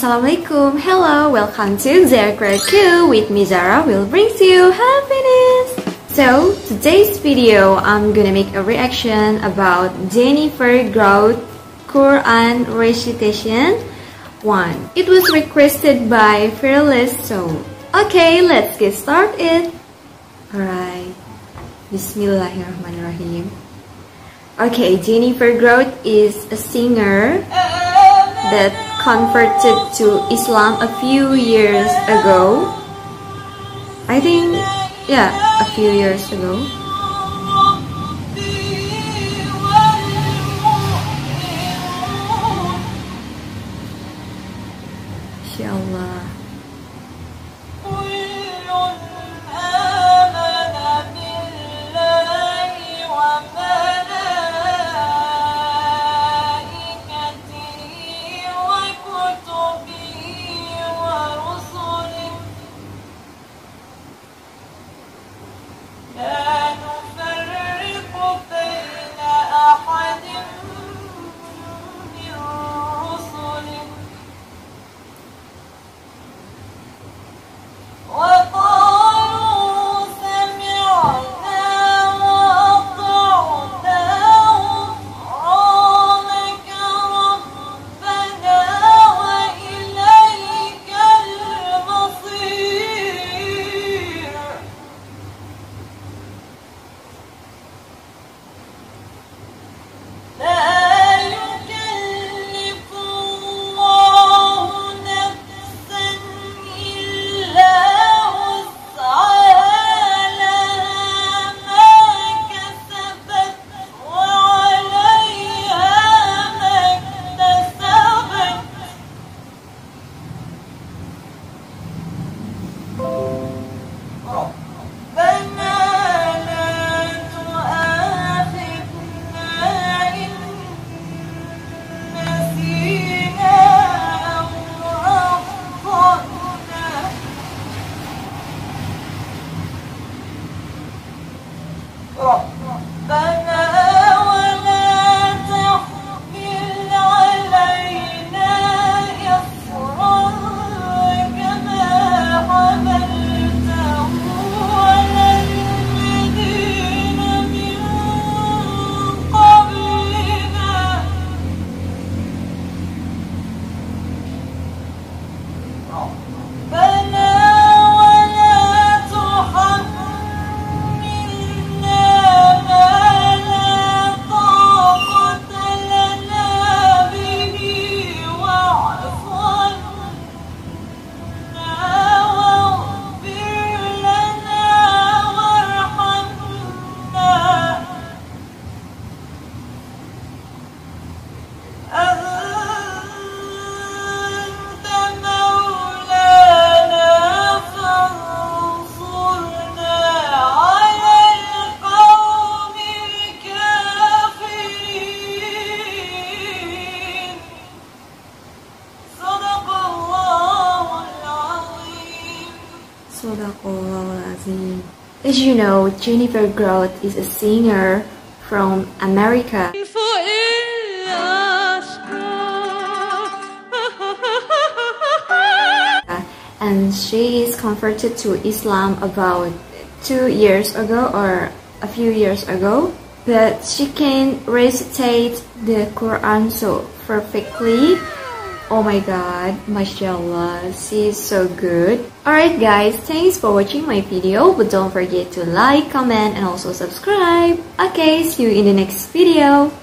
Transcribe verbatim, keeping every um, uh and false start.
Assalamualaikum. Hello, welcome to Zarakuraku. With me, Zara will bring to you happiness. So today's video, I'm gonna make a reaction about Jennifer Grout Quran recitation one. It was requested by Fearless. So okay, let's get started. Alright. Bismillahirrahmanirrahim. Okay, Jennifer Grout is a singer that converted to Islam a few years ago. I think, yeah, a few years ago. Inshallah. As you know, Jennifer Grout is a singer from America. And she is converted to Islam about two years ago or a few years ago. But she can recitate the Quran so perfectly. Oh my god, mashallah, she is so good. Alright guys, thanks for watching my video, but don't forget to like, comment, and also subscribe. Okay, see you in the next video.